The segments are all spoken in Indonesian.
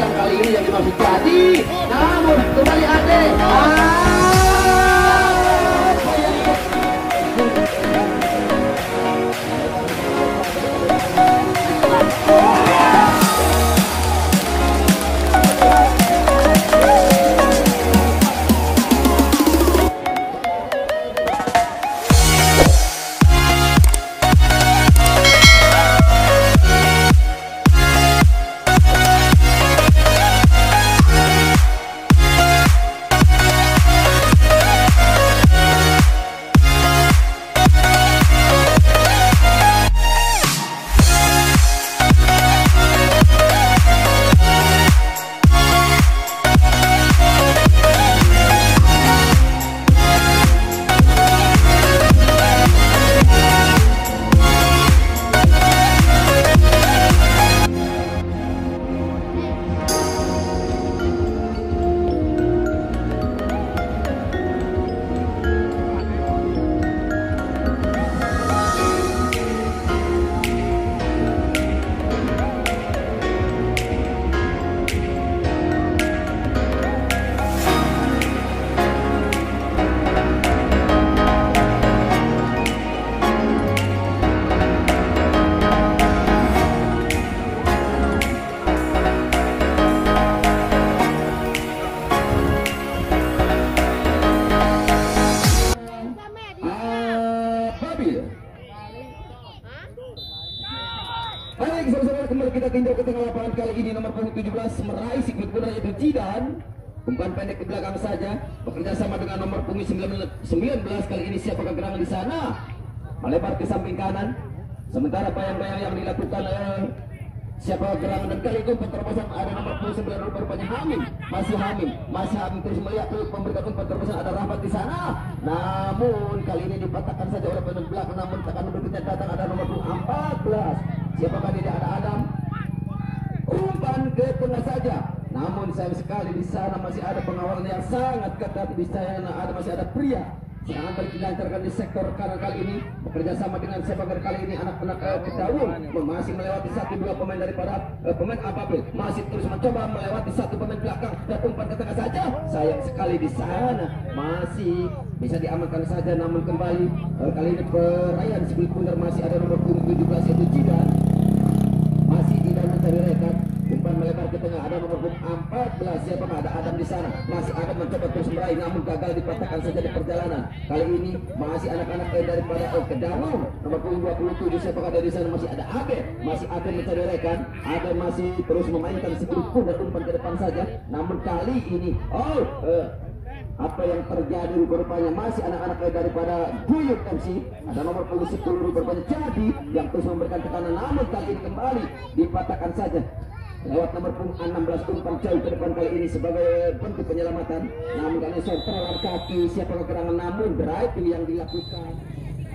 yang kali ini yang dimaksud jadi. Namun kembali Ade. Baik, saudara-saudara, kembali kita tinjau ke tengah lapangan. Kali ini nomor punggung 17 meraih siklus benar itu Jidan, umpan pendek ke belakang saja, bekerja sama dengan nomor punggung 19 kali ini. Siapa gerangan di sana, melebar ke samping kanan, sementara bayang-bayang yang dilakukan oleh siapa gerangan dan kali itu penterobosan ada nomor punggung 9 rupanya Hamim, masih Hamim terus melihat terus memberikan penterobosan, ada Rahmat di sana, namun kali ini dipatahkan saja oleh pemain belakang. Namun takkan berikutnya datang ada nomor punggung 14. Siapakah tidak ada Adam? Umpan ke tengah saja. Namun sayang sekali di sana masih ada pengawalan yang sangat ketat. Di sana ada masih ada pria yang akan dilancarkan di sektor kanan kali ini. Bekerja sama dengan sepak bola kali ini anak-anak Kedawung masih melewati satu dua pemain daripada pemain Ababil. Masih terus mencoba melewati satu pemain belakang dan umpan ke tengah saja. Sayang sekali di sana masih bisa diamankan saja. Namun kembali kali ini perayaan sebelum puner masih ada nomor 17 itu Jidan. Umpan melebar ke tengah ada nomor 14. Siapa ada Adam di sana, masih akan mencoba terus meraih namun gagal dipatahkan saja di perjalanan. Kali ini masih anak-anak daripada Kedawung nomor 27. Siapa ada di sana, masih ada Abe, masih akan mencari rekan. Abe masih terus memainkan sekuripun dan umpan ke depan saja. Namun kali ini apa yang terjadi rupanya masih anak-anak daripada GUYUB FC ada nomor 10 rupanya jadi yang terus memberikan tekanan, namun kali ini kembali dipatahkan saja lewat nomor 16. Umpan jauh ke depan kali ini sebagai bentuk penyelamatan, namun kali ini sorteran kaki siapa kegerangan, namun driving yang dilakukan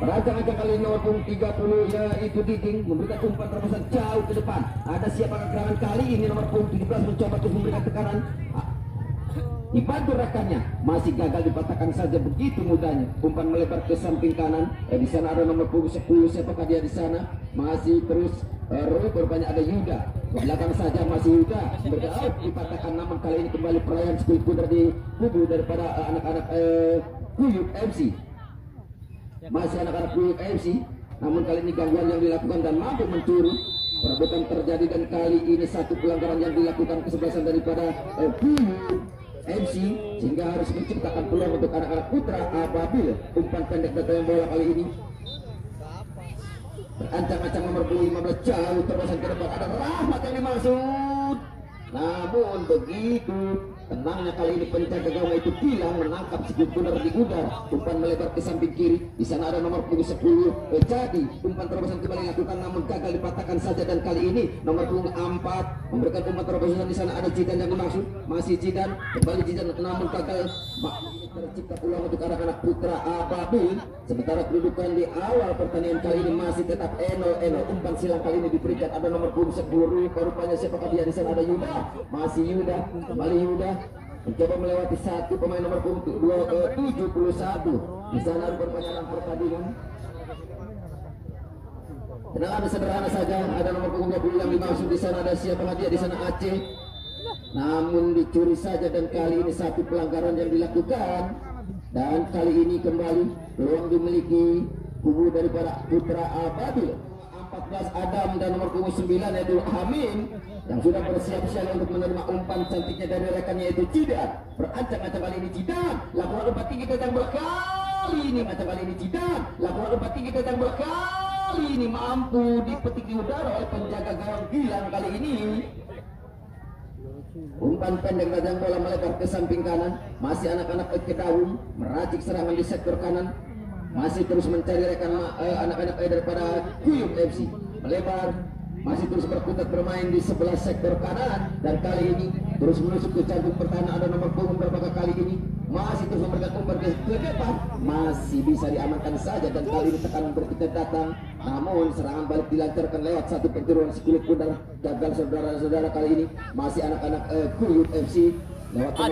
rancang-rancang kali ini nomor 30 yaitu Diding memberikan umpan terobosan jauh ke depan. Ada siapa kegerangan kali ini nomor 17 mencoba terus memberikan tekanan. Dibantu rekannya, masih gagal dipatahkan saja begitu mudahnya. Umpan melebar ke samping kanan. Di sana ada nomor 10. Siapakah dia di sana? Masih terus rupanya ada Yuda. Ke belakang saja masih Yuda. Berdaut dipatahkan, namun kali ini kembali perayaan sepuluh putra di kubu daripada anak-anak GUYUB FC. Masih anak-anak GUYUB FC. Namun kali ini gangguan yang dilakukan dan mampu mencuri. Perebutan terjadi dan kali ini satu pelanggaran yang dilakukan kesebelasan daripada GUYUB MC sehingga harus menciptakan peluang untuk anak-anak Putra Ababil. Umpan pendek datang bola kali ini berancang-ancang nomor 15 jauh terobosan ke depan ada Rahmat yang dimaksud, namun begitu tenangnya kali ini penjaga gawang itu bilang menangkap sebuah benar di udara. Umpan melebar ke samping kiri, di sana ada nomor 10 jadi umpan terobosan kembali dilakukan namun gagal dipatahkan saja. Dan kali ini nomor 4 memberikan umpan terobosan, di sana ada Jidan yang dimaksud, masih Jidan kembali Jidan namun gagal. Tercipta peluang untuk anak-anak Putra Ababil, sementara kedudukan di awal pertandingan kali ini masih tetap 0-0. Umpan silang kali ini diberikan ada nomor 10 rupanya siapakah dia di sana, ada Yuda, masih Yuda, kembali Yuda mencoba melewati satu pemain nomor 71 di sana perpanjangan pertandingan. Tendangan sederhana saja ada nomor 20 yang dimaksud di sana, ada siapakah dia di sana, Aceh namun dicuri saja, dan kali ini satu pelanggaran yang dilakukan, dan kali ini kembali peluang dimiliki kubu daripada Putra Ababil 14 Adam dan nomor kubu 9 yaitu Amin yang sudah bersiap-siap untuk menerima umpan cantiknya dari rekannya yaitu Jidan. Berancang-ancang kali ini Jidan, laporan umpan tinggi tentang bola kali ini, macam kali ini Jidan, laporan umpan tinggi tentang bola kali ini mampu dipetik di udara oleh penjaga gawang Gilang. Kali ini umpan pendek rajang bola melebar ke samping kanan, masih anak-anak Kedawung meracik serangan di sektor kanan, masih terus mencari rekan anak-anak daripada GUYUB FC. Melebar, masih terus berkutat bermain di sebelah sektor kanan, dan kali ini terus menusuk ke jantung pertahanan ada nomor punggung berbagai kali ini. Masih terus umpan ke depan, masih bisa diamankan saja, dan kali ini tekanan berkutat datang. Namun serangan balik dilancarkan lewat satu penceruan sekulit pundar gagal saudara-saudara. Kali ini masih anak-anak GUYUB FC. Lewat nomor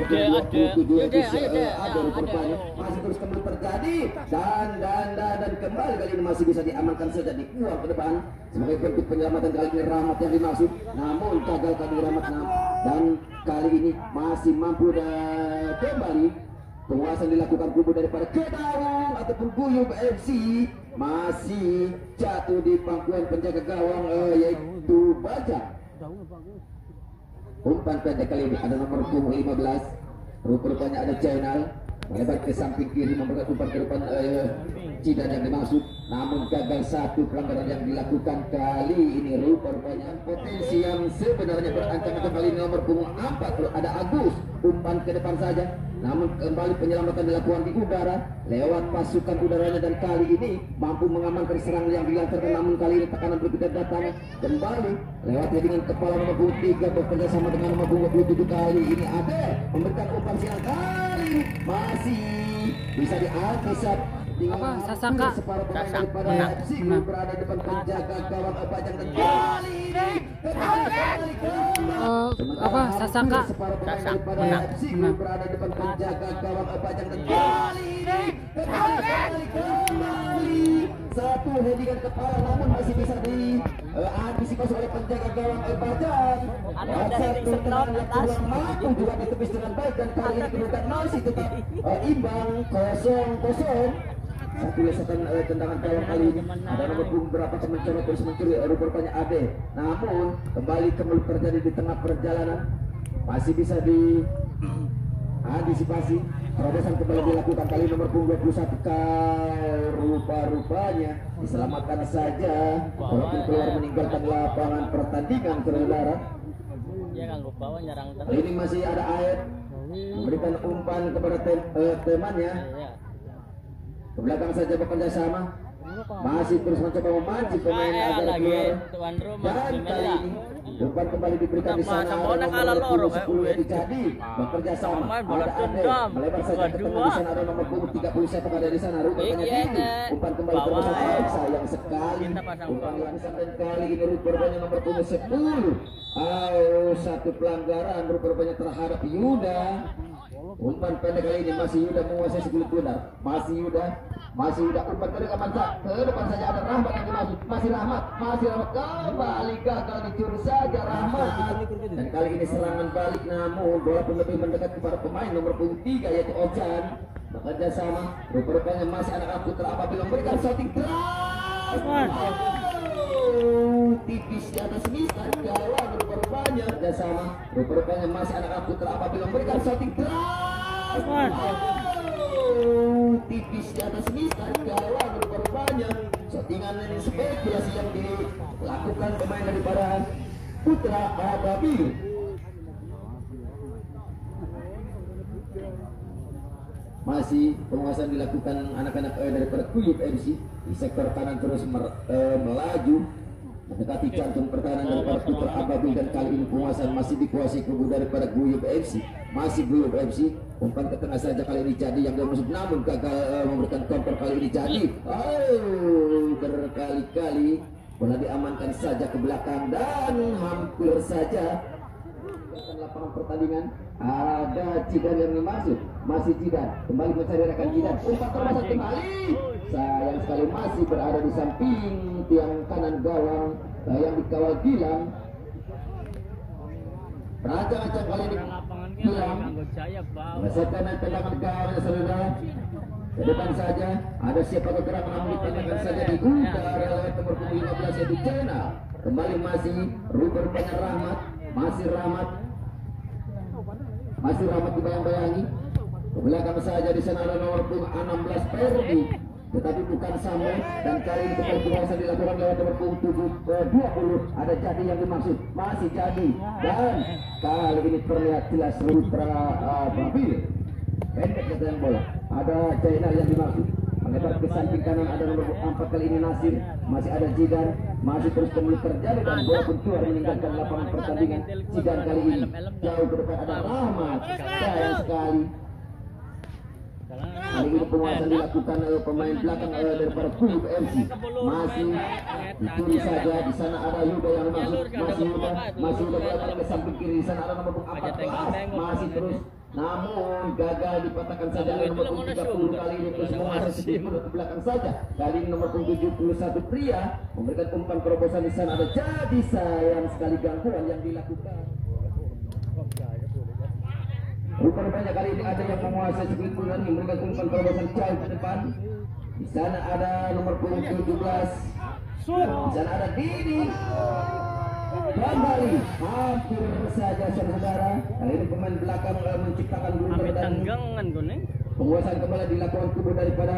27 itu ada perpanjang, masih terus kembali terjadi dan kembali kali ini masih bisa diamankan saja, dikuat ke depan sebagai bentuk penyelamatan. Kali ini Rahmat yang dimaksud, namun gagal kali Rahmat 6, dan kali ini masih mampu dan kembali penguasaan dilakukan kubu daripada Kedawung ataupun GUYUB FC, masih jatuh di pangkuan penjaga gawang yaitu Baja. Umpan pendek kali ini ada nomor punggung 15, rupanya ada channel melebar ke samping kiri memberikan umpan ke depan Jidan yang dimaksud, namun gagal satu pelanggaran yang dilakukan. Kali ini rupanya potensi yang sebenarnya berancang-ancang. Kali ini nomor punggung 4 ada Agus, umpan ke depan saja, namun kembali penyelamatan dilakukan di udara lewat pasukan udaranya, dan kali ini mampu mengamankan serangan yang dilancarkan. Namun kali ini tekanan berbeda datang kembali lewat headingan kepala nomor punggung 3 bekerja sama dengan nomor punggung 27. Kali ini ada memberikan umpan siang, kali ini masih bisa diantisipasi dengan Sasaka menang berada depan penjaga gawang Bajang, dan kali ini berada depan penjaga gawang Bajang, dan kali ini kembali satu headingan kepala, namun masih bisa diantisipasi oleh penjaga gawang Bajang. Satu tendangan mampu juga ditepis dengan baik, dan kali ini kedudukan masih tetap imbang 0-0. Satu lesetan tendangan gawang kali ini ada nomor punggung berapa mencoba terus mencuri, rupanya Ade, namun kembali terjadi di tengah perjalanan, masih bisa diantisipasi. Terobosan kembali dilakukan kali nomor punggung 21 rupa-rupanya diselamatkan saja walaupun keluar meninggalkan lapangan pertandingan. Saudara ini masih ada air memberikan umpan kepada temannya ke belakang saja bekerja sama, masih terus mencoba memancing pemain agar keluar, dan kali ini umpan kembali diberikan di sana ada nomor 10 yang dicari bekerja sama, ada Ade melebar saja ke tengah, di sana ada nomor 31 ada di sana, rupanya tinggi umpan kembali terobosan, sayang sekali umpan langsung, dan kali ini rupanya nomor 10 satu pelanggaran rupanya terhadap Yuda. Umpan pendek kali ini masih Yuda menguasai sekulit pundar, masih Yuda umpan ke depan saja, ada Rahmat yang dimaksud, masih Rahmat kembali gagal dicuri saja Rahmat, dan kali ini serangan balik namun bola pun lebih mendekat kepada pemain nomor 3 yaitu Ojan bekerja sama, rupanya masih anak-anak Putra Ababil memberikan shooting keras, tipis di atas misal gawang rupanya kerjasama, rupanya masih anak-anak Putra Ababil memberikan shooting keras, tipis di atas misal gawang rupanya shootingan ini spekulasi yang dilakukan pemain daripada Putra Ababil. Masih penguasaan dilakukan anak-anak daripada GUYUB FC di sektor kanan, terus melaju mendekati jantung pertahanan daripada Putra Ababil, dan kali ini penguasaan masih dikuasai kubu daripada GUYUB FC. Masih GUYUB FC, umpan ke tengah saja kali ini jadi yang dimaksud, namun gagal memberikan counter. Kali ini jadi berkali-kali bola diamankan saja ke belakang, dan hampir saja lapangan pertandingan ada Jidan yang dimaksud, masih Jidan kembali mencari rekan Jidan, umpan terbesar kembali sayang sekali masih berada di samping tiang kanan gawang yang dikawal Gilang. Raja-raja kali ini hilang. Merasakan tendangan ke arah saudara. Ke depan saja. Ada siapa bergerak mengambil tendangan saja di udara lewat nomor 15 yaitu Cena. Kembali masih Ruben punya Rahmat. Masih Rahmat dibayang-bayangi. Ke belakang saja di sana ada nomor 16 Perdi. Tetapi bukan sama, dan kali ini perbuatan dilakukan lewat nomor 20 ada jadi yang dimaksud, masih jadi, dan kali ini terlihat jelas Putra Ababil pendek ke tengah bola, ada China yang dimaksud melebar ke samping kanan, ada nomor 4 kali ini Nasir, masih ada Jidan, masih terus kembali terjadi dan bola pun keluar meninggalkan lapangan pertandingan. Jidan kali ini jauh ke depan ada Rahmat, sayang sekali. Kali ini penguasaan dilakukan oleh pemain belakang daripada GUYUB FC. Masih dicuri saja, di sana ada Yuda yang masuk, masih Yuda belakang ke samping kiri, di sana ada nomor 14 masih terus, namun gagal dipatahkan saja oleh nomor 30 kali ini terus menguasai sedikit ke belakang saja. Kali ini nomor 71 pria memberikan umpan terobosan, di sana ada jadi sayang sekali gangguan yang dilakukan. Rupanya kali ini ada yang menguasai sedikit dan memberikan umpan terobosan jauh ke depan. Di sana ada nomor 17. Di sana ada Didi. Kembali hampir saja saudara. Kali ini pemain belakang menciptakan blunder dan penguasaan kembali dilakukan tubuh daripada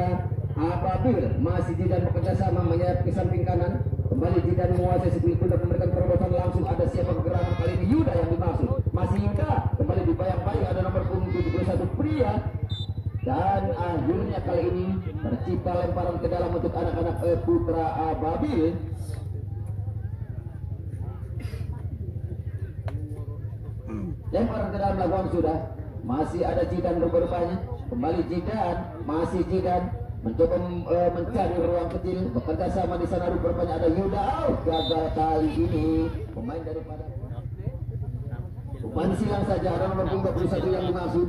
Ababil. Masih Jidan bekerja sama menyerap ke samping kanan. Kembali Jidan menguasai sedikit dan memberikan terobosan langsung. Ada siapa pergerakan kali ini Yuda yang dimaksud. Masih Yuda kembali dibayang-bayang, ada nomor 71 pria, dan akhirnya kali ini tercipta lemparan ke dalam untuk anak-anak Putra Ababil. Lemparan ke dalam lakukan sudah, masih ada Jidan berbanyak, kembali Jidan, masih Jidan mencoba mencari ruang kecil, bekerja sama di sana berbanyak, ada Yuda, gagal kali ini pemain daripada umpan silang saja, ada nomor 21 yang dimaksud.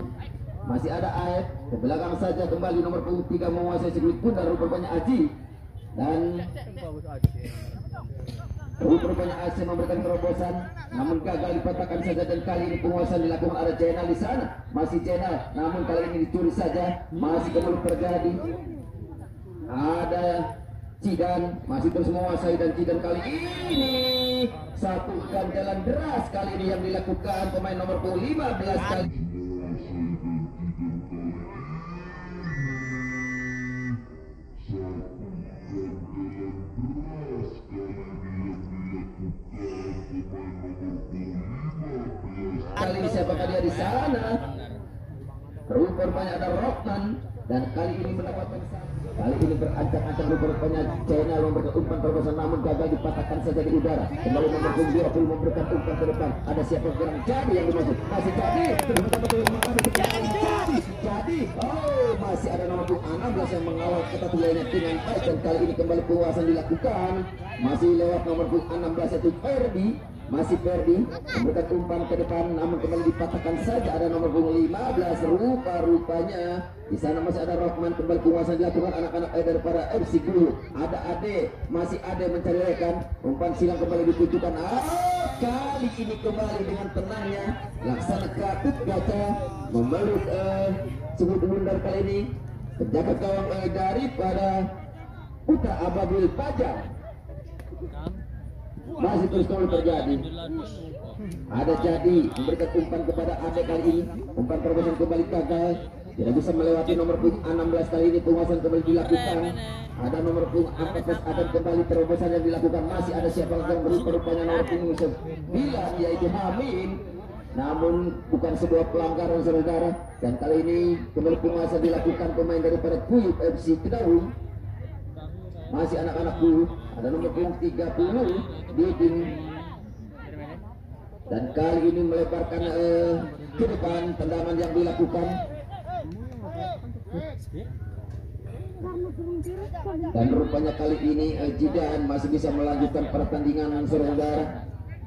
Masih ada Aep ke belakang saja, kembali nomor 3 menguasai sedikit pun dan rupanya Aji, dan rupanya Aji memberikan terobosan namun gagal dipatahkan saja, dan kali ini penguasaan dilakukan ada Jenal di sana, masih Jenal, namun kali ini dicuri saja, masih kembali terjadi ada Jidan, masih terus menguasai, dan Jidan kali ini satukan jalan deras kali ini yang dilakukan pemain nomor 15 kali. Kali ini siapakah dia di sana? Rupanya ada Rockman, dan kali ini mendapatkan berancang-ancang rupanya China memberikan umpan terobosan namun gagal dipatahkan saja di udara. Kembali mendukung dia perlu memberikan umpan ke depan, ada siapa yang jadi yang dimaksud, masih jadi, jadi masih ada nomor 16 yang mengawal ketat wilayahnya dengan baik, dan kali ini kembali penguasaan dilakukan masih lewat nomor 16 yaitu Ferdi. Masih Ferdi memberikan umpan ke depan namun kembali dipatahkan saja, ada nomor 15 rupanya di sana masih ada Rockman, kembali penguasaan dilakukan anak-anak daripada FC Guru, ada Ade, masih Ade mencari rekan, umpan silang kembali ditujukan, kali ini kembali dengan tenangnya laksana kreatif gaca memeluk sebut bundar kali ini penjaga gawang daripada Putra Ababil Pajang. Masih terus terjadi, ada jadi memberikan umpan kepada Ade, kali ini umpan terobosan kembali gagal, tidak bisa melewati nomor 16 kali ini penguasaan kembali dilakukan, ada nomor 14 ada kembali terobosan yang dilakukan, masih ada siapa yang berupanya nomor 9 yaitu Hamid, namun bukan sebuah pelanggaran saudara, dan kali ini kembali penguasaan dilakukan pemain daripada GUYUB FC Kedaung. Masih anak-anak GUYUB, ada nomor 30 Didin, dan kali ini melebarkan ke depan tendangan yang dilakukan, dan rupanya kali ini Jidan masih bisa melanjutkan pertandingan saudara.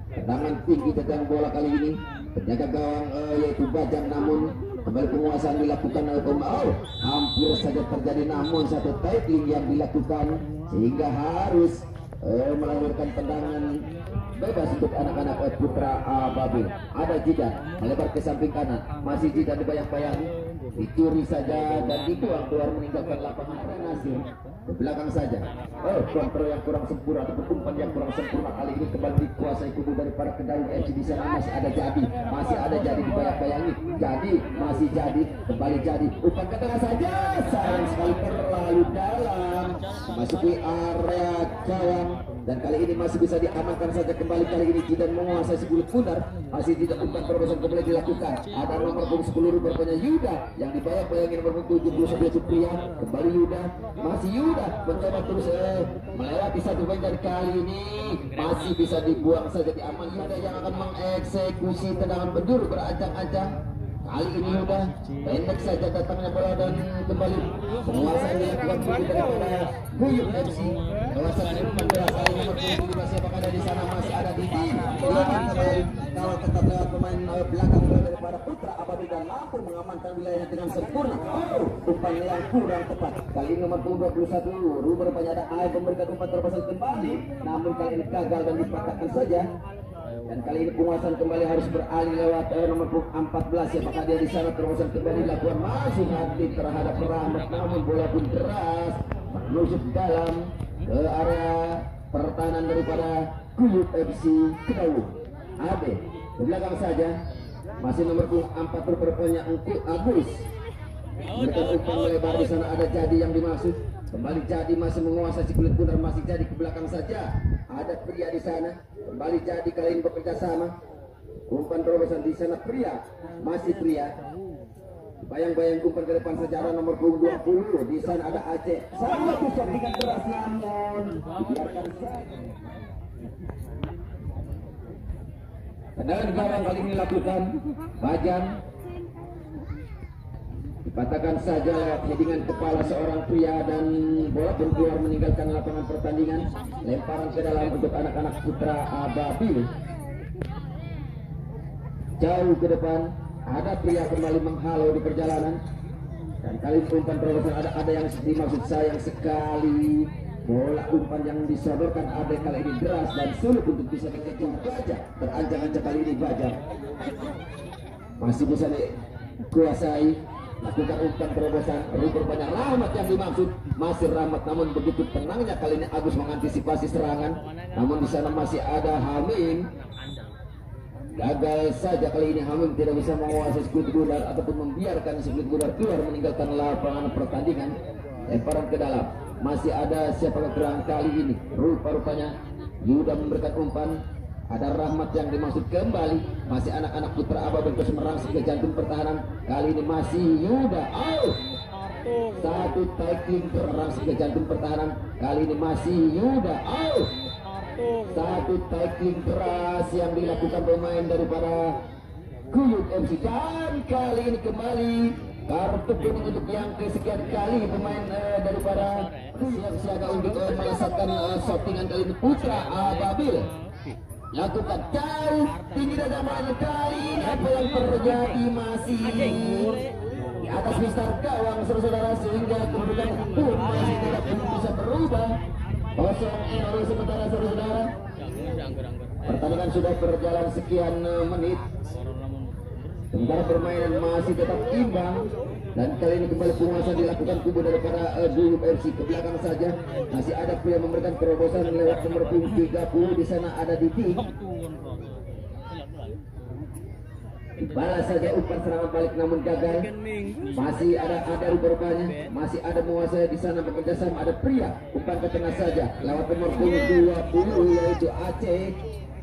Tendangan tinggi tendang bola kali ini penjaga gawang yaitu Bajang, namun kembali penguasaan dilakukan oleh pemain, hampir saja terjadi namun satu tackling yang dilakukan sehingga harus melahirkan tendangan bebas untuk anak-anak Putra Ababil. Ada Jidan melebar ke samping kanan, masih Jidan dibayang-bayang, dicuri saja dan dituang keluar meninggalkan lapangan. Ada Nasir ke belakang saja. Oh, kontrol yang kurang sempurna atau umpan yang kurang sempurna kali ini kembali dikuasai kubu daripada Kedaung FC. Di sana masih ada Jadi, dibayang-bayangi Jadi, masih Jadi, kembali Jadi, umpan ke tengah saja, sayang sekali terlalu dalam, masuki area gawang. Dan kali ini masih bisa diamankan saja kembali. Kali ini Jidan menguasai sebelum pundar, masih tidak umpan terobosan kembali dilakukan. Ada nomor punggung 10 rupanya Yuda yang dibayang-bayangin nomor punggung 79 Supriya. Kembali Yuda, masih Yuda mencoba terus melewati satu poin dari kali ini masih bisa dibuang saja, diamankan. Yuda yang akan mengeksekusi tendangan penjuru berajang-ajang. Kali ini Yuda pendek saja datangnya bola dan kembali penguasaan yang kuat daripada GUYUB FC. Penguasaan yang kuat kali ini siapa ada di sana, masih ada di kalau tetap lewat pemain belakang daripada Putra Ababil dan mampu mengamankan wilayahnya dengan sempurna. Umpan yang kurang tepat. Kali ini nomor 21 Ruber rupanya ada air memberikan umpan terbesar kembali, namun kali ini gagal dan dipatahkan saja. Dan kali ini penguasaan kembali harus beralih lewat nomor 14. Siapakah dia di sana? Terobosan kembali dilakukan masih hati terhadap Rahmat, namun bola pun keras menusuk dalam ke area pertahanan daripada GUYUB FC Kedaung. Ade ke belakang saja, masih nomor 4 berperpanjang untuk Agus. Mereka umpan lebar di sana, ada Jadi yang dimaksud. Kembali Jadi masih menguasai si kulit bundar, masih Jadi ke belakang saja. Ada Pria di sana, kembali Jadi kali ini bekerja sama. Umpan terobosan di sana Pria, masih Pria. Bayang-bayang umpan ke depan sejarah nomor 20. Di sana ada Aceh. Sama disortikan keras namun dibiarkan saja. Tendangan gawang kali ini lakukan Bajang. Dipatahkan saja lewat headingan kepala seorang pria dan bola pun keluar meninggalkan lapangan pertandingan. Lemparan ke dalam untuk anak-anak Putra Ababil. Jauh ke depan ada Pria kembali menghalau di perjalanan. Dan kali umpan terobosan ada yang dimaksud, sayang sekali bola umpan yang disodorkan ada kali ini deras dan sulit untuk bisa dikejar Bajang. Beranjak-anjak kali ini Bajang masih bisa dikuasai. Lakukan umpan terobosan, Ruber banyak Rahmat yang dimaksud, masih Rahmat namun begitu tenangnya kali ini Agus mengantisipasi serangan. Namun di sana masih ada Hamim. Gagal saja kali ini Hamim tidak bisa menguasai skuad gular ataupun membiarkan skuad gular keluar meninggalkan lapangan pertandingan. Lemparan ke dalam, masih ada siapa gerangan kali ini. Rupa-rupanya Yuda memberikan umpan. Ada Rahmat yang dimaksud kembali, masih anak-anak Putra Ababil terus merangsek ke jantung pertahanan. Kali ini masih Yuda, satu tackling merangsek ke jantung pertahanan. Kali ini masih Yuda, satu tackling keras yang dilakukan pemain daripada GUYUB FC. Dan kali ini kembali kartu kuning untuk yang kesekian kali pemain daripada GUYUB siaga untuk melesatkan shootingan kali ini Putra Ababil. Lakukan jauh tinggi dan malam kali ini apa yang terjadi masih di atas mistar gawang saudara-saudara, sehingga kemudian pun masih tidak bisa berubah. Kosong error sementara saudara-saudara. Pertandingan sudah berjalan sekian menit. Sementara permainan masih tetap imbang. Dan kali ini kembali penguasaan dilakukan kubu daripada GUYUB FC. Ke belakang saja masih ada Pria memberikan terobosan lewat nomor 30. Di sana ada Didi. Balas saja umpan serangan balik namun gagal. Masih ada rupa-rupanya, masih ada menguasai di sana bekerja sama. Ada Pria umpan ke tengah saja lewat nomor 20 yaitu Aceh.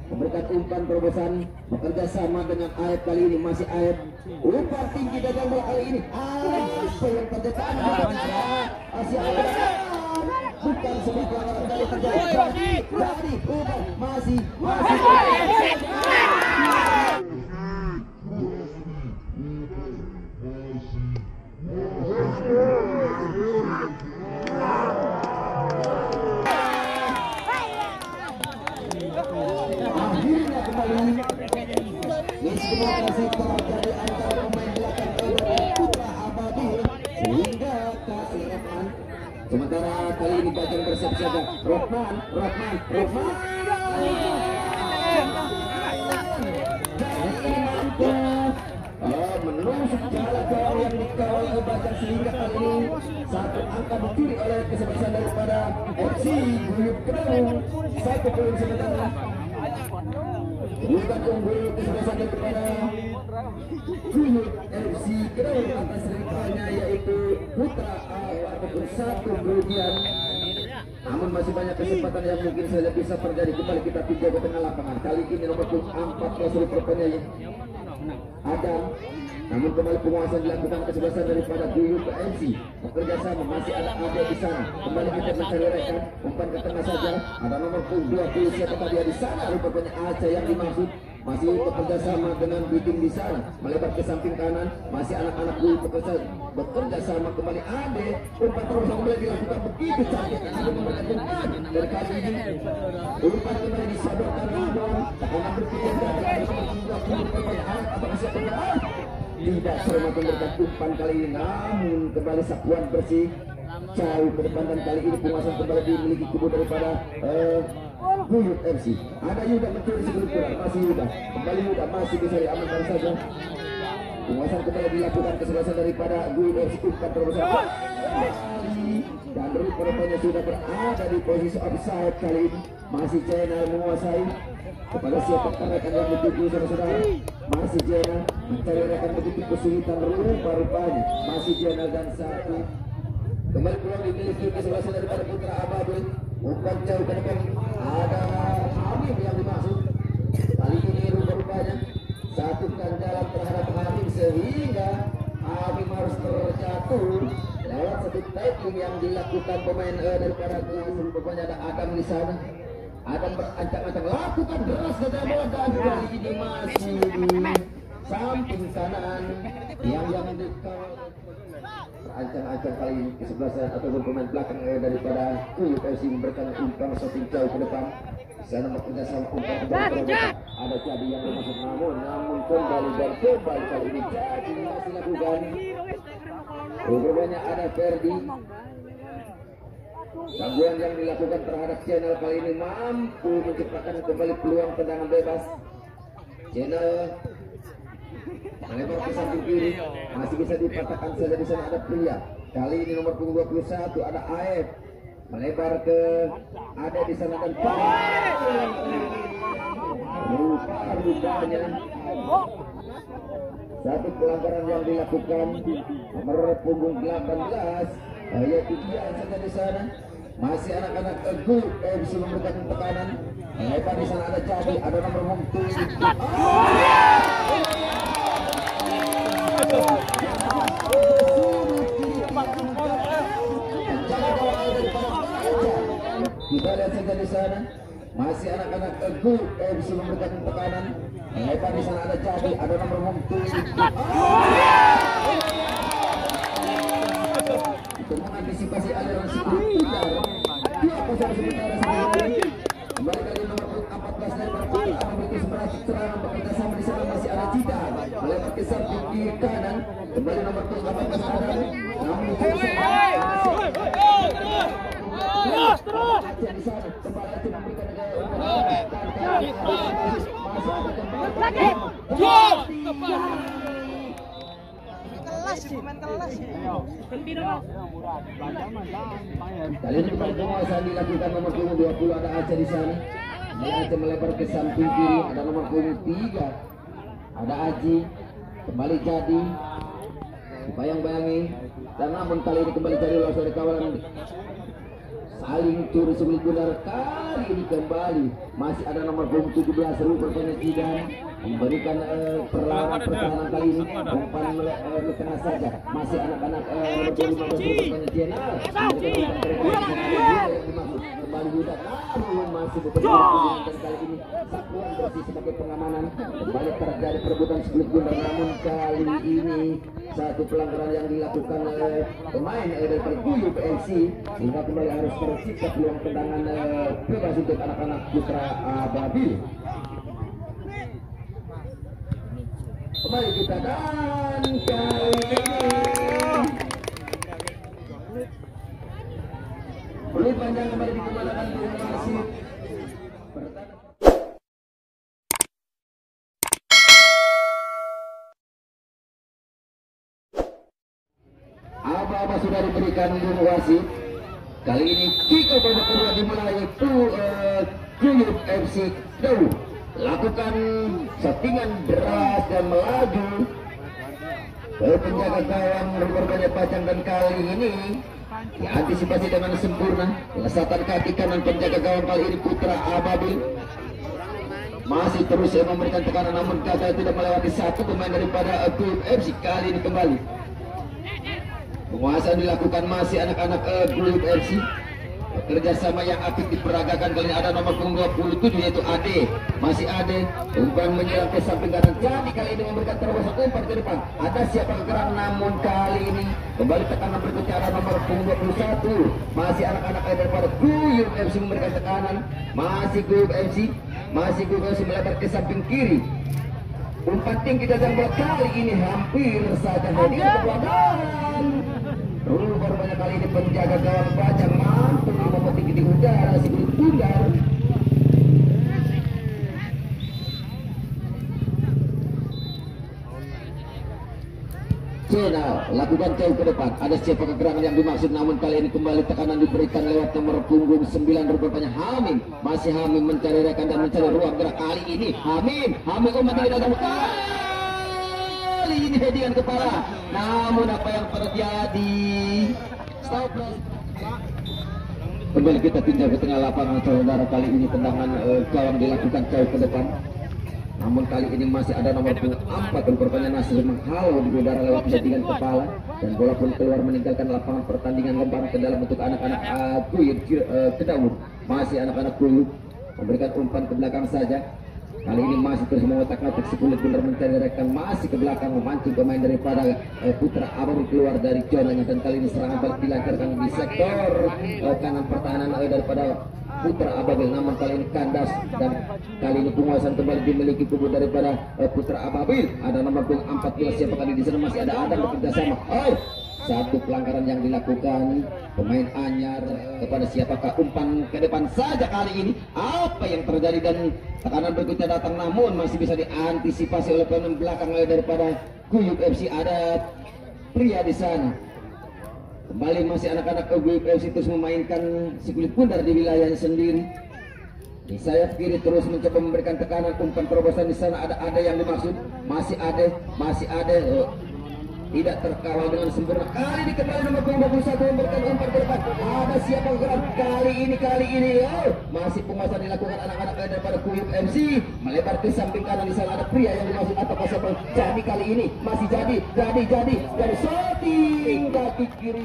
Berkat umpan terobosan bekerja sama dengan Aib. Kali ini masih Aib. Umpan tinggi gagal kali ini. Bukan sebagai kali terjadi. Jadi umpan masih. Sementara kali ini akan bersiap-siaga. Rohman. Menusuk jala gawang yang dikawal kebaca sehingga kali ini satu angka berdiri oleh kesempatan daripada FC GUYUB Kedung. Satu poin sementara. Bukan unggul kesempatan daripada GUYUB FC Kedung atas rivalnya yaitu Putra Ababil satu kerugian. Namun masih banyak kesempatan yang mungkin saja bisa terjadi. Kembali kita pinjau ke tengah lapangan. Kali ini nomor 4 Rasul Perpenyanyi ada. Namun kembali penguasaan dilakukan kesebelasan daripada GUYUB FC. Bekerja sama masih ada Ade di sana. Kembali kita mencari rekan, umpan ke tengah saja. Ada nomor 20 siapa tadi di sana, rupanya Aca yang dimaksud. Masih bekerja sama dengan Biting di sana. Melebar ke samping kanan, masih anak-anak GUYUB bekerja sama kembali Ade. Umpan terus kembali dilakukan begitu cantik. Ada memperhatikan dari kali ini. Umpan kembali disodorkan Ridwan. Anak berpikir tidak serba memberikan umpan kali ini, namun kembali sapuan bersih jauh ke depan dan kali ini penguasaan kembali dimiliki kubu daripada GUYUB FC. Ada Yuda mencuri sebelum kurang, masih Yuda, kembali Yuda masih bisa diamankan saja. Penguasaan kembali dilakukan kesebelasan daripada GUYUB FC umpan terbesar dan rupanya sudah berada di posisi offside kali ini. Masih China menguasai kepada siapa rekan yang begitu saudara-saudara. Masih Jena mencari rekan begitu kesulitan rupa-rupanya. Masih Jena dan satu kembali pulang dimiliki kesebelasan daripada Putra Ababil. Umpan jauh ke depan ada Hamim yang dimaksud. Kali ini rupa-rupanya satukan jalan terhadap Hamim sehingga Hamim harus terjatuh lewat satu tackling yang dilakukan pemain daripada GUYUB. Rupanya ada Adam di sana. Adam berancang-ancang lakukan deras ke bola dan kali ini masih di samping kanan yang dikawal berancang-ancang kali ini ke sebelah sana ataupun pemain belakang daripada GUYUB FC memberikan umpan shooting jauh ke depan. Sana bekerja sama umpan ke depan. Ada Jadi yang dimaksud namun kembali dan kembali kali ini Jadi masih lakukan. Rupanya ada Ferdi. Gangguan yang dilakukan terhadap channel kali ini mampu menciptakan kembali peluang tendangan bebas. Channel melebar ke samping kiri, masih bisa dipatahkan saja di sana ada pria. Kali ini nomor 21 ada AF melebar ke ada di sana dan rupanya satu pelanggaran yang dilakukan nomor punggung 18. Yaitu dia saja di sana. Masih anak-anak GUYUB FC memberikan tekanan. Lepas di sana ada Jadi, ada nomor mungkin. Kita lihat saja di sana. Masih anak-anak GUYUB FC memberikan tekanan. Lepas di sana ada Jadi, ada nomor mungkin. Mengantisipasi aliran sekitar 2-0 sementara sendiri. Kembali dari nomor 14 dari Putra Ababil berhasil serangan bekerja sama di sana masih ada Cita melebar ke samping kiri kanan. Kembali nomor 14 ada namun terus di sana kembali itu memberikan gol kali ini penguasaan dilakukan nomor 20 ada Aca di sana. Aca melebar ke samping kiri ada nomor 3 ada Aji kembali Jadi bayang-bayangi dan namun kali ini kembali Jadi lolos dari kawalan saling curi sebelum benar kali ini kembali masih ada nomor 17 rupanya Jidan memberikan perlawanan pertahanan kali ini umpan di tengah saja masih anak-anak kembali Yuda masih bekerja kali ini sakuan bersih sebagai pengamanan kembali terjadi perebutan sebelum gundar namun kali ini satu pelanggaran yang dilakukan oleh pemain dari GUYUB FC sehingga kembali harus tercipta peluang tendangan bebas untuk anak-anak Putra Ababil. Kembali kita dan kali ini Peluit panjang kembali dikembalikan. Terima kasih. Apa-apa sudah diberikan bung wasit. Kali ini kick-off babak kedua dimulai GUYUB FC Dauh. Lakukan settingan deras dan melaju. Penjaga gawang berbanyak pajang dan kali ini diantisipasi dengan sempurna. Lesatan kaki kanan penjaga gawang kali ini Putra Ababil masih terus memberikan tekanan, namun kata tidak melewati satu pemain daripada GUYUB FC. Kali ini kembali penguasaan dilakukan masih anak-anak GUYUB FC. Kerjasama yang aktif diperagakan. Kali ini ada nomor punggung 27 yaitu Ade. Masih Ade umpan menyerang ke samping kanan, jadi kali ini memberikan terobosan umpan ke depan. Ada siapa gerak, namun kali ini kembali tekanan berikutnya ada nomor punggung 21. Masih anak-anak daripada GUYUB FC memberikan tekanan. Masih GUYUB FC melebar ke samping kiri. Umpan tinggi dan bola kali ini hampir saja hadir kekuatan. Rulu banyak kali ini penjaga gawang Bajang mampu memetik di udara sebelum tunggal. Cena lakukan jauh ke depan. Ada siapa kegerangan yang dimaksud, namun kali ini kembali tekanan diberikan lewat nomor punggung 9 rupanya Hamim. Masih Hamim mencari rekan dan mencari ruang gerak. Kali ini Hamim umat tidak ada bukaan. Kali ini headingan kepala, namun apa yang terjadi? Stop. Kembali kita pindah ke tengah lapangan saudara. Kali ini tendangan gawang dilakukan jauh ke depan, namun kali ini masih ada nomor 4 dan pertanyaan Nasir menghalau di udara lewat headingan kepala, dan bola pun keluar meninggalkan lapangan pertandingan lebar ke dalam untuk anak-anak GUYUB Kedawur. Masih anak-anak GUYUB memberikan umpan ke belakang saja. Kali ini masih terus mengotak-atik sekulit benar mencari rekan, masih ke belakang memancing pemain daripada Putra Ababil keluar dari zonanya, dan kali ini serangan balik dilancarkan di sektor kanan pertahanan daripada Putra Ababil, namun kali ini kandas, dan kali ini penguasaan kembali dimiliki kubu daripada Putra Ababil. Ada nomor punggung 14 siapa kali di sana, masih ada Adam bekerja sama. Satu pelanggaran yang dilakukan pemain anyar kepada siapakah. Umpan ke depan saja kali ini. Apa yang terjadi, dan tekanan berikutnya datang, namun masih bisa diantisipasi oleh pemain belakang daripada GUYUB FC. Ada pria di sana. Kembali masih anak-anak GUYUB FC terus memainkan sekulit bundar di wilayahnya sendiri. Di sayap kiri terus mencoba memberikan tekanan. Umpan terobosan di sana ada yang dimaksud. Masih ada. Tidak terkawal dengan sempurna. Kali ini kembali nomor 21 memberikan umpan ke depan. Ada siapa gerak kali ini. Masih penguasaan dilakukan anak-anak daripada GUYUB FC. Melebar ke samping kanan, di sana ada pria yang dimaksud atau siapa. Jadi kali ini masih jadi dari shooting kaki kiri.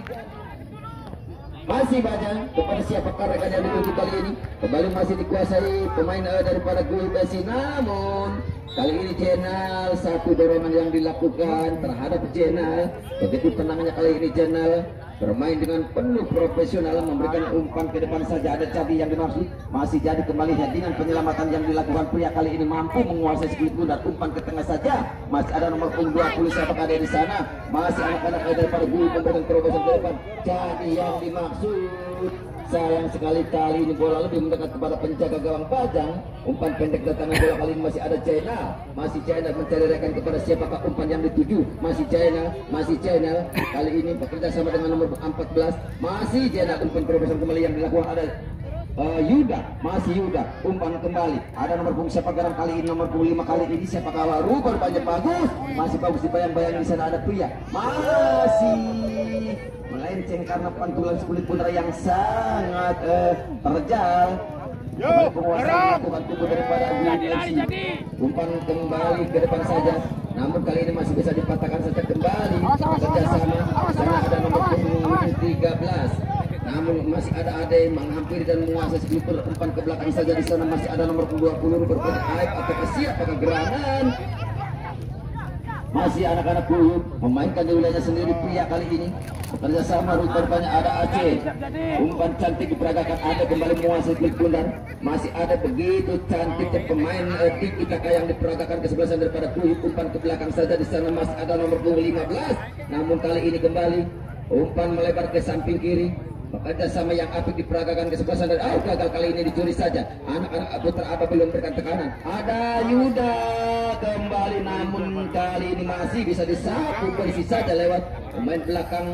Masih Bajang kepada siapa rekan yang dituju kali ini. Kembali masih dikuasai pemain daripada GUYUB FC, namun kali ini Jenal, satu dorongan yang dilakukan terhadap Jenal. Begitu tenangnya kali ini Jenal bermain dengan penuh profesional, memberikan umpan ke depan saja. Ada Jadi yang dimaksud. Masih Jadi kembali dengan penyelamatan yang dilakukan pria. Kali ini mampu menguasai sekulit bundar, umpan ke tengah saja. Masih ada nomor punggung 20 siapa ada di sana. Masih anak-anak daripada GUYUB memberikan terobosan ke depan. Jadi yang dimaksud. Sayang sekali kali ini bola lebih mendekat kepada penjaga gawang Bajang. Umpan pendek datangan bola kali ini masih ada Channel. Masih Channel mencari rekan kepada siapakah umpan yang dituju. Masih Channel. Kali ini bekerja sama dengan nomor 14. Masih Channel umpan terobosan kembali yang dilakukan ada Yuda. Masih Yuda umpan kembali. Ada nomor punggung siapa garam kali ini, nomor 5 kali ini siapa kalah rupa banyak bagus. Masih bagus dibayang-bayang di sana ada pria. Masih melenceng karena pantulan sekulit bundar yang sangat terjal. Penguasaan melakukan tubuh daripada GUYUB. Umpan kembali ke depan saja, namun kali ini masih bisa dipatahkan saja kembali. Kerjasama ada nomor 13, namun masih ada Ade menghampiri dan menguasai sekulit bundar. Umpan ke belakang saja di sana masih ada nomor 20 berpikir aib atau siapa kegerangan. Masih anak-anak GUYUB memainkan di wilayahnya sendiri pria. Kali ini bekerja sama rupanya ada Aceh. Umpan cantik diperagakan, ada kembali menguasai kulit bundar. Masih ada begitu cantiknya pemain Tiki Taka yang diperagakan kesebelasan daripada GUYUB. Umpan ke belakang saja di sana masih ada nomor 15. Namun kali ini kembali umpan melebar ke samping kiri. kerjasama yang apik diperagakan kesebelasan dan gagal kali ini dicuri saja. Anak-anak Putra Ababil memberikan tekanan. Ada Yuda kembali, namun kali ini masih bisa disapu bersih saja lewat pemain belakang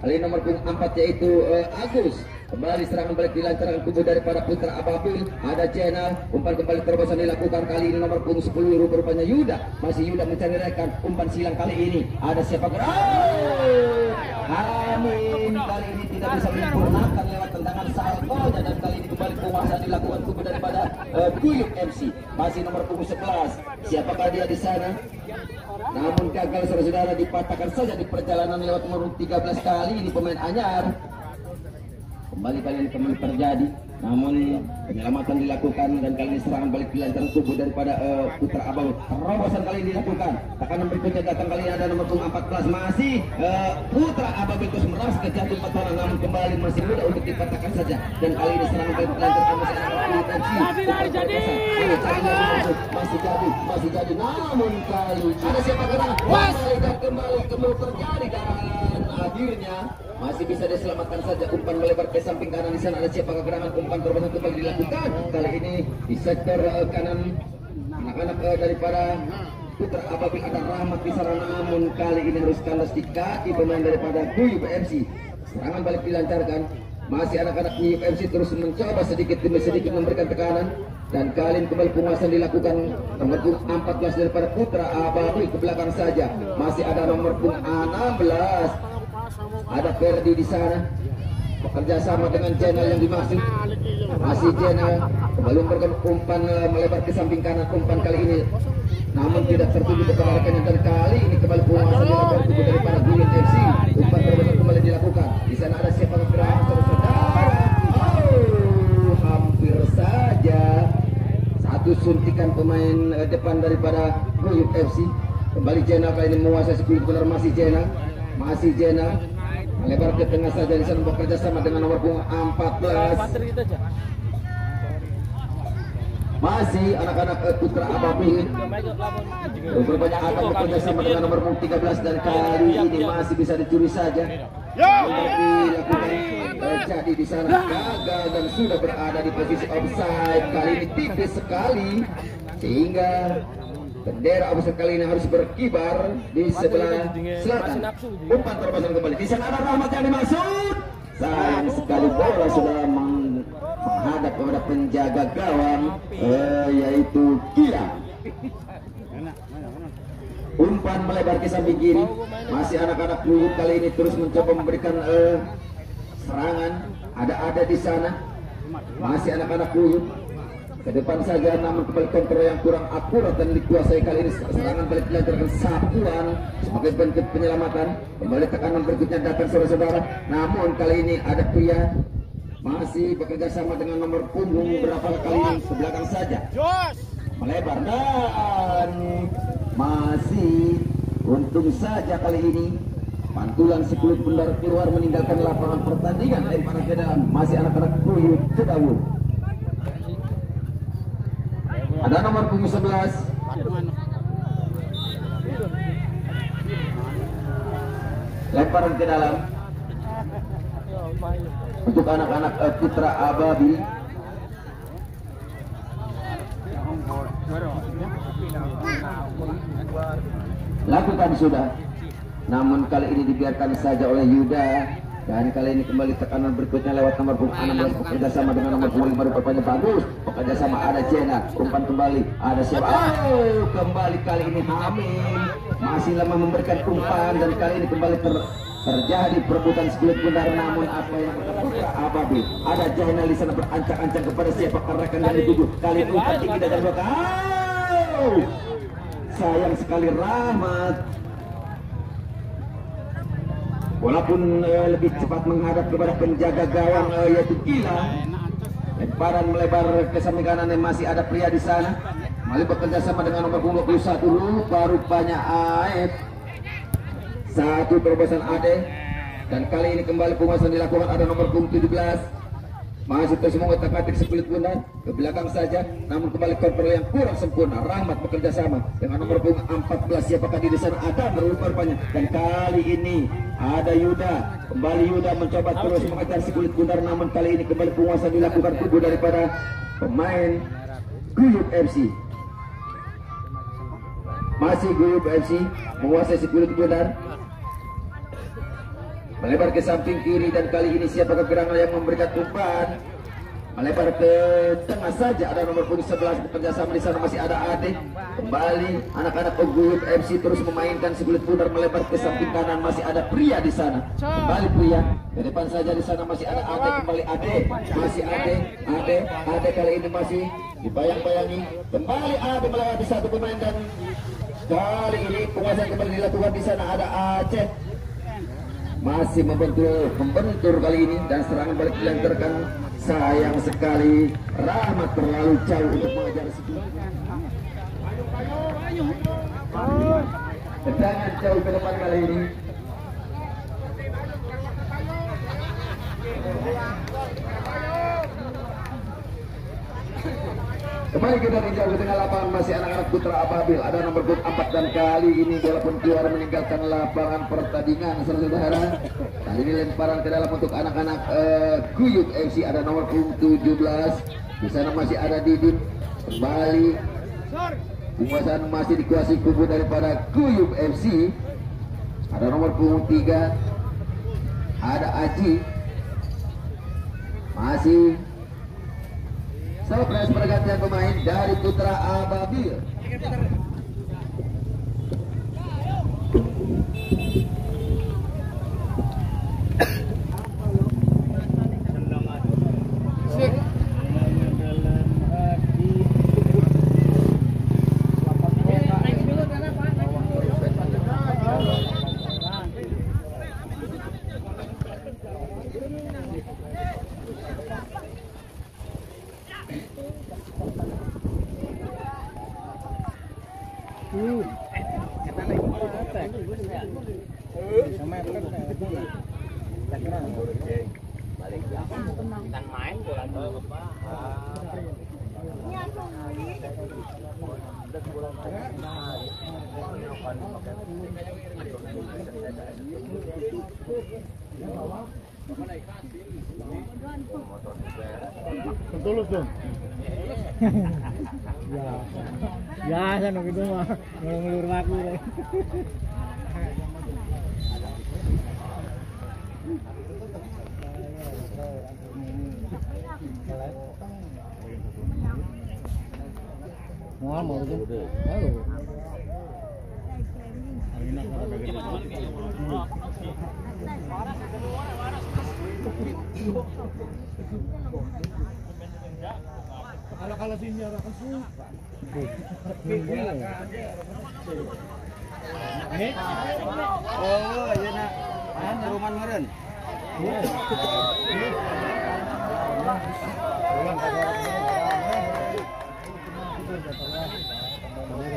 kali nomor punggung 4 yaitu Agus. Kembali serangan balik dilancarkan kubu daripada Putra Ababil. Ada channel umpan kembali terobosan dilakukan kali ini nomor punggung 10 rupanya Yuda. Masih Yuda mencari rekan umpan silang kali ini. Ada siapa gerak? Amin kali ini tidak bisa menyempurnakan lewat tendangan salvonya dan kali ini kembali penguasaan dilakukan kubu daripada GUYUB FC. Masih nomor punggung 11. Siapakah dia di sana? Namun gagal saudara-saudara, dipatahkan saja di perjalanan lewat menurut 13 kali ini pemain Anyar. Kembali kali ini kembali terjadi, namun penyelamatan dilakukan dan kali ini serangan balik dilancarkan tubuh daripada Putra Abang. Terobosan kali ini dilakukan. Tekanan berikutnya datang kali ini ada nomor 14 masih Putra Abang itu meras ke jatuh patahan, namun kembali masih mudah untuk dipatahkan saja. Dan kali ini serangan balik dilancarkan masih masih jadi, namun kali ada siapa gerak? Kembali terjadi dan akhirnya masih bisa diselamatkan saja. Umpan melebar ke samping kanan, di sana ada siapa kegerangan umpan terobosan kembali dilakukan kali ini di sektor kanan anak-anak daripada Putra Ababil. Ada Rahmat di sana, namun kali ini harus kandas di kaki pemain daripada GUYUB FC. Serangan balik dilancarkan, masih anak-anak GUYUB FC terus mencoba sedikit demi sedikit memberikan tekanan dan kali ini kembali penguasaan dilakukan nomor 14 daripada Putra Ababil ke belakang saja. Masih ada nomor 16, ada Ferdi di sana, bekerja sama dengan channel yang dimaksud. Masih channel belum umpan melebar ke samping kanan, umpan kali ini namun tidak tertuju kepada rekannya dan kali ini kembali penguasaan dilakukan tubuh daripada GUYUB FC. Umpan terbalik kembali dilakukan. Di sana ada siapa bergerak saudara-saudara? Oh, hampir saja satu suntikan pemain depan daripada GUYUB FC. Kembali channel kali ini menguasai sepuluh benar, masih channel. Masih Jena melebar ke tengah saja, di sana bekerja sama dengan nomor 14. Masih anak-anak Putra Ababil berbanyak akan bekerja sama dengan nomor 13 dan kali ini masih bisa dicuri saja. Jadi di sana gagal dan sudah berada di posisi offside. Kali ini tipis sekali sehingga bendera offside kali ini harus berkibar di sebelah selatan. Umpan terbalik kembali. Di sana ada Rahmat yang dimaksud. Sayang sekali bola sudah menghadap kepada penjaga gawang yaitu Gila. Umpan melebar ke samping kiri. Masih anak-anak GUYUB kali ini terus mencoba memberikan serangan. Ada di sana. Masih anak-anak GUYUB ke depan saja, namun kembali kontrol yang kurang akurat dan dikuasai kali ini. Serangan balik dilancarkan sapuan sebagai bentuk penyelamatan. Kembali tekanan berikutnya datang saudara-saudara, namun kali ini ada pria masih bekerja sama dengan nomor punggung berapa kali ke belakang saja. Melebar dan masih untung saja kali ini pantulan 10 bundar keluar meninggalkan lapangan pertandingan daripada ke dalam. Masih anak-anak GUYUB Cedawu. Ada nomor punggung 11. Lemparan ke dalam untuk anak-anak Putra Ababil. Lakukan sudah, namun kali ini dibiarkan saja oleh Yuda. Dan kali ini kembali tekanan berikutnya lewat nomor punggung 16 bekerja sama dengan nomor punggung 5 rupanya bagus. Bekerja sama ada Jena, umpan kembali, ada siapa? Oh, kembali kali ini Hamim masih lama memberikan umpan dan kali ini kembali terjadi perebutan skulit bundar, namun apa yang Putra Ababil. Ada Jena di sana berancang-ancang kepada siapa rekan yang dituju. Kali ini umpan tinggi dan berkata, oh, sayang sekali Rahmat. Walaupun lebih cepat menghadap kepada penjaga gawang yaitu Gila. Lemparan melebar ke samping kanan, masih ada pria di sana. Mali bekerja sama dengan nomor 21 rupanya Aep. Satu terobosan Ade dan kali ini kembali penguasaan dilakukan ada nomor 17. Mahasiswa semua otak-atik sebelit pundak ke belakang saja, namun kembali kontrol yang kurang sempurna. Rahmat bekerja sama dengan nomor punggung 14. Siapakah di sana? Ada berlumur panjang, dan kali ini ada Yuda. Kembali Yuda mencoba terus mengejar si kulit bundar, namun kali ini kembali penguasaan dilakukan kubu daripada pemain GUYUB FC. Masih GUYUB FC menguasai si kulit bundar, melebar ke samping kiri, dan kali ini siapakah gerangan yang memberikan umpan melebar ke tengah saja. Ada nomor punggung 11 bekerja sama di sana, masih ada Ade. Kembali anak-anak GUYUB FC terus memainkan si kulit bundar melebar ke samping kanan, masih ada Pria di sana. Kembali Pria ke depan saja, di sana masih ada Ade. Kembali Ade, masih Ade kali ini masih dibayang-bayangi. Kembali Ade melewati satu pemain, dan kali ini penguasaan kembali dilakukan di sana. Ada Aceh masih membentur kali ini, dan serangan balik dilancarkan. Sayang sekali, Rahmat terlalu jauh untuk mengejar sebelumnya. Sedangkan jauh ke depan kali ini. Kembali kita menjauh ke tengah lapangan, masih anak-anak Putra Ababil. Ada nomor 4, dan kali ini bola pun keluar meninggalkan lapangan pertandingan. Saudara-saudara, kali ini lemparan ke dalam untuk anak-anak GUYUB FC. Ada nomor 17. Di sana masih ada Didit. Kembali penguasaan masih dikuasai kubu daripada GUYUB FC. Ada nomor 3. Ada Aji. Masih surprise pergantian pemain dari Putra Ababil. Ya, sana gitu mah ngelur aku. Mau gitu. Halo. Kalau sini orang kesukaan. Oh, iya nak. Kan rumah meren.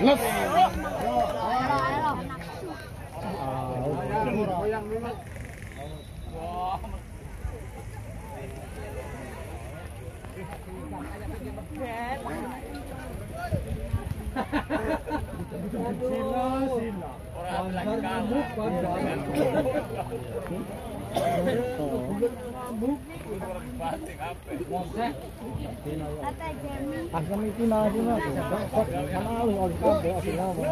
Let's asam itu masih masih sama alih oleh kabel asli lama.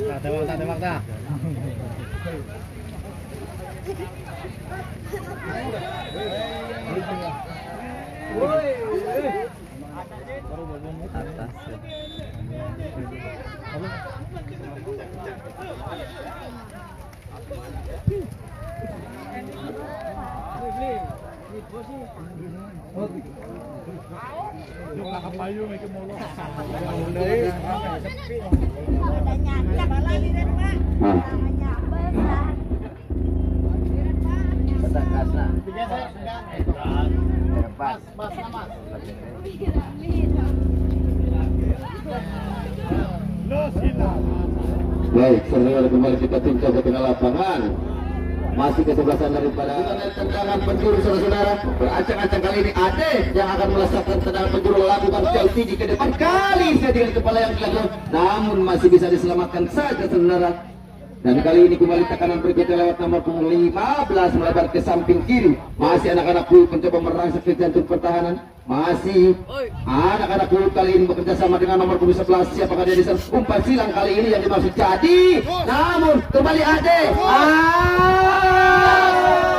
Tak tembak dah. Baik, saudara kembali kita tinjau ke tengah lapangan. Masih kesebelasan daripada tendangan penjuru, saudara-saudara. Beracak-acak kali ini Ade yang akan meletakkan tendangan penjuru, lakukan jauh tinggi ke depan. Kali saja dengan kepala yang belakang, namun masih bisa diselamatkan saja, saudara. Dan kali ini kembali tekanan berikutnya lewat nomor punggung 15 melebar ke samping kiri. Masih anak-anak Guyub mencoba merangsek ke jantung pertahanan. Masih anak-anak Guyub kali ini bekerja sama dengan nomor punggung 11. Siapakah dia diserang? Umpan silang kali ini yang dimaksud jadi. Namun kembali Ade.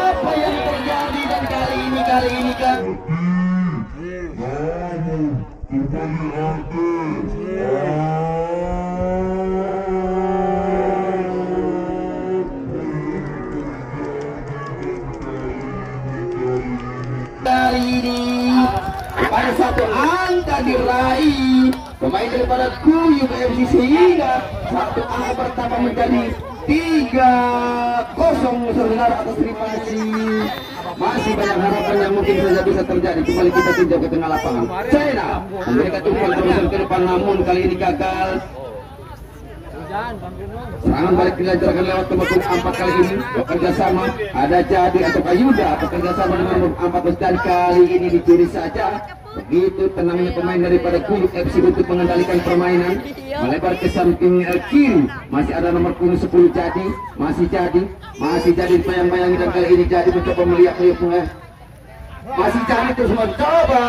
Apa yang terjadi? Dan kali ini kan namun kembali Ade. Pada satu angka diraih pemain daripada GUYUB FC sehingga satu angka bertambah menjadi 3-0, saudara, atas prestasi. Masih banyak harapan yang mungkin saja bisa terjadi. Kembali kita tinjau ke tengah lapangan. China memberikan umpan terusan ke depan, namun kali ini gagal. Serangan balik dilancarkan lewat nomor 4 kali ini. Bekerja sama ada Jadi atau Ayuda bekerja sama dengan nomor 14, dan kali ini dicuri saja. Begitu tenangnya pemain daripada GUYUB FC untuk mengendalikan permainan. Melebar ke samping kiri. Masih ada nomor 10 Jadi. Masih jadi bayang-bayangi, dan kali ini Jadi mencoba melihat-lihat. Masih Jadi terus mencoba.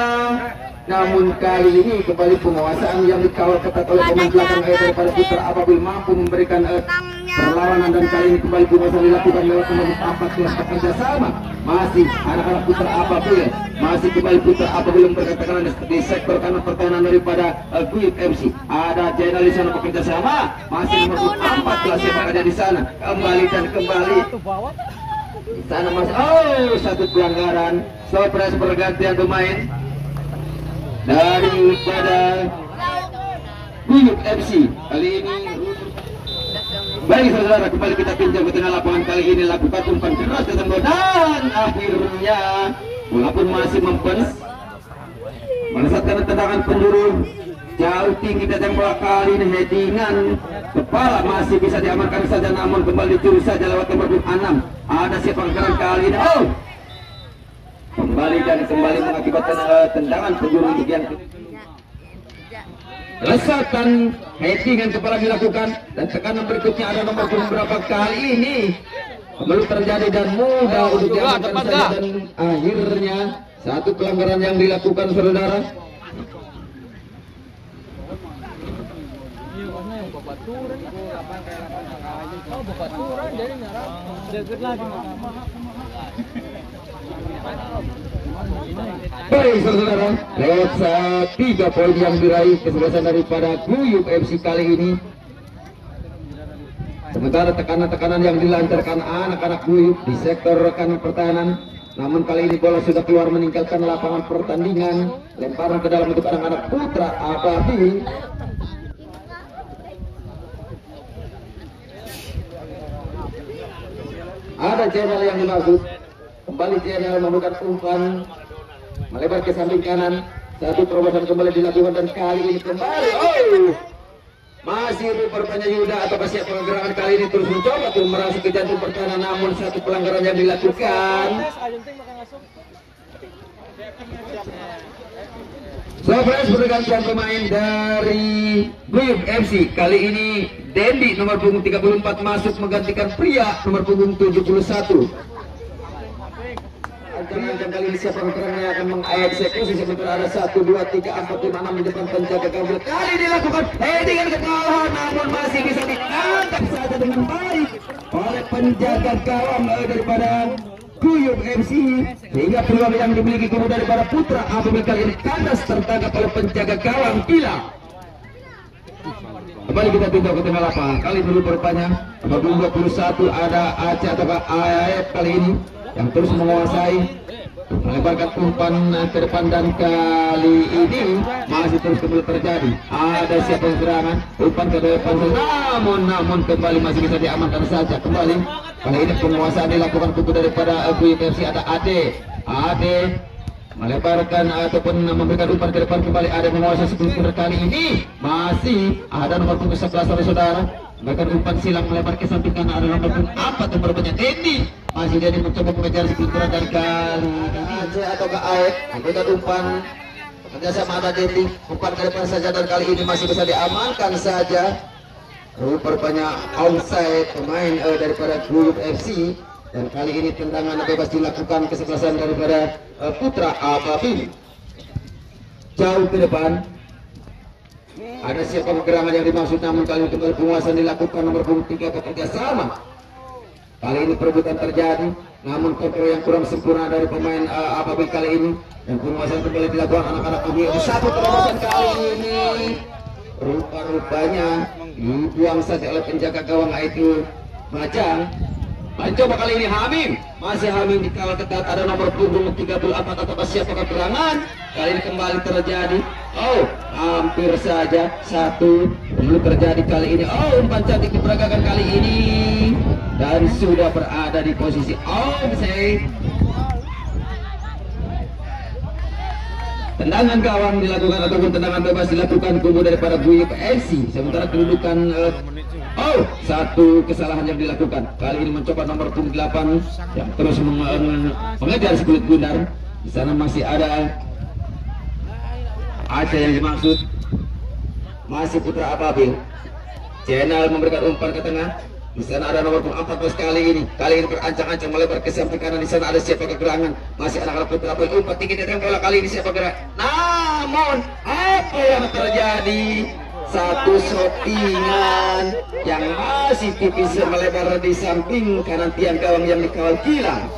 Namun kali ini kembali penguasaan yang dikawal ketat oleh pemain belakang air daripada Putra Ababil mampu memberikan perlawanan, dan kali ini kembali penguasaan dilakukan lewat nomor 14 bekerja sama. Masih anak-anak Putra Ababil, masih kembali Putra Ababil berketegangan di sektor kanan pertahanan daripada GUYUB FC. Ada Jenderal di sana bekerja sama, masih nomor 14 yang ada di sana. Kembali. Di sana masih satu pelanggaran, surprise pergantian pemain daripada GUYUB FC kali ini. Baik, saudara, kembali kita pinjam ke tengah lapangan. Kali ini lakukan umpan keras ke tembok, dan akhirnya walaupun masih mempens melesatkan tendangan penjuru jauh tinggi ke tembok. Kali ini headingan kepala masih bisa diamankan saja, namun kembali dicuri saja lewat nomor 6. Ada siapa gerak kali ini? Kembali mengakibatkan tendangan penjuru untuk yang lesatan heading yang kepala dilakukan, dan tekanan berikutnya ada nomor beberapa kali ini belum terjadi dan mudah untuk diamankan saja, dan akhirnya satu pelanggaran yang dilakukan, saudara. Baik, saudara, lewat 3 poin yang diraih kesebelasan daripada GUYUB FC kali ini. Sementara tekanan-tekanan yang dilancarkan anak-anak GUYUB di sektor kanan pertahanan, namun kali ini bola sudah keluar meninggalkan lapangan pertandingan. Lemparan ke dalam untuk anak-anak Putra Ababil. Ada channel yang dimaksud. Kembali channel memberikan umpan melebar ke samping kanan. Satu terobosan kembali dilakukan, dan kali ini kembali masih rupanya Yuda atau siapa pergerakan kali ini terus mencoba untuk merasuk ke jantung pertahanan, namun satu pelanggaran yang dilakukan. Sobres bergantian pemain dari GUYUB FC kali ini. Dendi nomor punggung 34 masuk menggantikan pria nomor punggung 71. karena kali ini siapa putranya akan mengeksekusi. Sementara ada 1, 2, 3, 4, 5, 6 di depan penjaga gawang. Kali dilakukan headingan ke gawang, namun masih bisa ditangkap saja dengan baik oleh penjaga gawang daripada GUYUB FC. Hingga peluang yang dimiliki kubu daripada Putra Ababil kali ini kandas tertangkap oleh penjaga gawang Bila. Kembali kita pindah ke tengah lapangan. Kali dulu berpanjang babak 21 ada Aceh atau AIF kali ini yang terus menguasai, melebarkan umpan ke depan, dan kali ini masih terus kembali terjadi. Ada siapa serangan umpan ke depan, namun kembali masih bisa diamankan saja. Kembali kali ini penguasaan dilakukan kubu daripada GUYUB FC. Ada Ade melebarkan ataupun memberikan umpan ke depan, kembali ada menguasai sebelum kali ini masih ada nomor punggung 11 saudara. Bahkan umpan silang melebar ke samping kanan, ada nomor punggung 4 nomor banyak ini masih jadi mencoba mengejar sebelum dan kali ini atau ke AIF memberikan umpan kerjasama. Ada Dendi umpan ke depan saja, dan kali ini masih bisa diamankan saja. Rupanya outside pemain daripada GUYUB FC. Dan kali ini tendangan bebas dilakukan kesebelasan daripada Putra Ababil. Jauh ke depan ada siapa pergerakan yang dimaksud, namun kali ini penguasaan dilakukan nomor punggung 3 kerjasama. Kali ini perebutan terjadi, namun kontrol yang kurang sempurna dari pemain Ababil kali ini. Dan penguasaan kembali dilakukan anak-anak ini. Satu terobosan kali ini rupa-rupanya dibuang saja oleh penjaga gawang itu Majang. Coba kali ini Hamim dikawal ketat, ada nomor punggung 34 atau siapa keterangan. Kali ini kembali terjadi, hampir saja satu belum terjadi kali ini. Umpan cantik diperagakan kali ini dan sudah berada di posisi offside. Tendangan gawang dilakukan ataupun tendangan bebas dilakukan kubu daripada GUYUB FC. Sementara kedudukan satu kesalahan yang dilakukan. Kali ini mencoba nomor 8 yang terus mengejar sekulit bundar. Di sana masih ada Aceh yang dimaksud, masih Putra Ababil. Channel memberikan umpan ke tengah. Di sana ada nomor 14 kali ini. Kali ini berancang-ancang melebar ke samping kanan. Di sana ada siapa kegerangan. Masih anak-anak Putra Ababil. Umpan tinggi dari bola kali ini siapa gerak. Namun apa yang terjadi? Satu shottingan yang masih tipis melebar di samping kanan tiang gawang yang dikawal Gilang.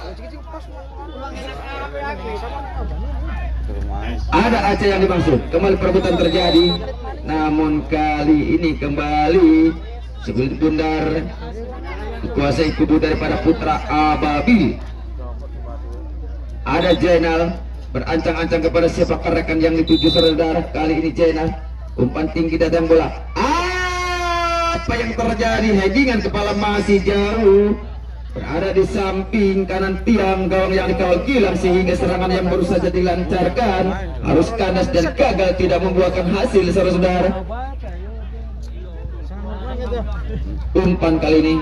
Ada Aceh yang dimaksud. Kembali perebutan terjadi, namun kali ini kembali sebelum bundar dikuasai kubu daripada Putra Ababil. Ada Jainal berancang-ancang kepada sepak rekan yang dituju saudara. Kali ini Jainal umpan tinggi datang bola. Apa yang terjadi? Headingan kepala masih jauh, berada di samping kanan tiang gawang yang dikawal Gilang, sehingga serangan yang baru saja dilancarkan harus kandas dan gagal, tidak membuahkan hasil saudara-saudara. Umpan kali ini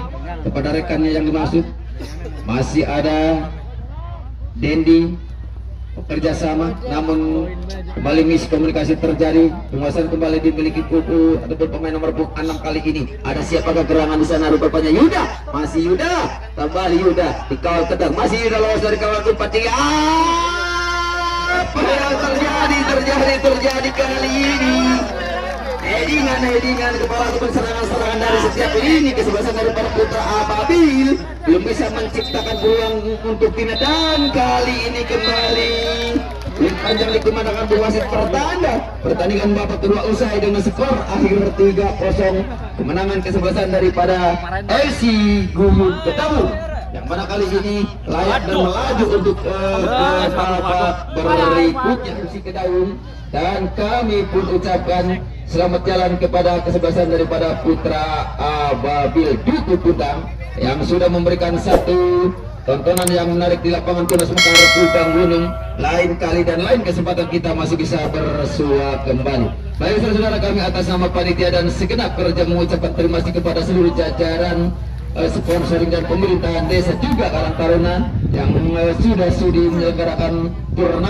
kepada rekannya yang dimaksud. Masih ada Dendi bekerja sama, namun kembali miskomunikasi terjadi. Penguasaan kembali dimiliki kubu ataupun pemain nomor 6 kali ini. Ada siapakah gerangan di sana? Rupanya Yuda, masih Yuda, kembali Yuda dikawal ketat, masih Yuda lolos dari kawan Kupati. Apa yang terjadi kali ini? Headingan kepala ataupun serangan-serangan dari setiap lini kesebelasan daripada Putra Ababil belum bisa menciptakan peluang untuk timnya. Dan kali ini kembali panjang dikemanakan berwasit pertanda. Pertandingan babak kedua usai dengan skor akhir 3-0 kemenangan kesebelasan daripada FC GUYUB Ketamu, yang mana kali ini layak dan melaju untuk babak berikutnya FC Kedaung. Dan kami pun ucapkan selamat jalan kepada kesebelasan daripada Putra Ababil Dukuh Puntang yang sudah memberikan satu tontonan yang menarik di lapangan tunas Mekar Kubang Gunung. Lain kali dan lain kesempatan kita masih bisa bersua kembali. Baik saudara-saudara, kami atas nama panitia dan segenap kerja mengucapkan terima kasih kepada seluruh jajaran sponsoring dan pemerintahan desa juga Karang Taruna yang sudah sudi menyelenggarakan turnamen.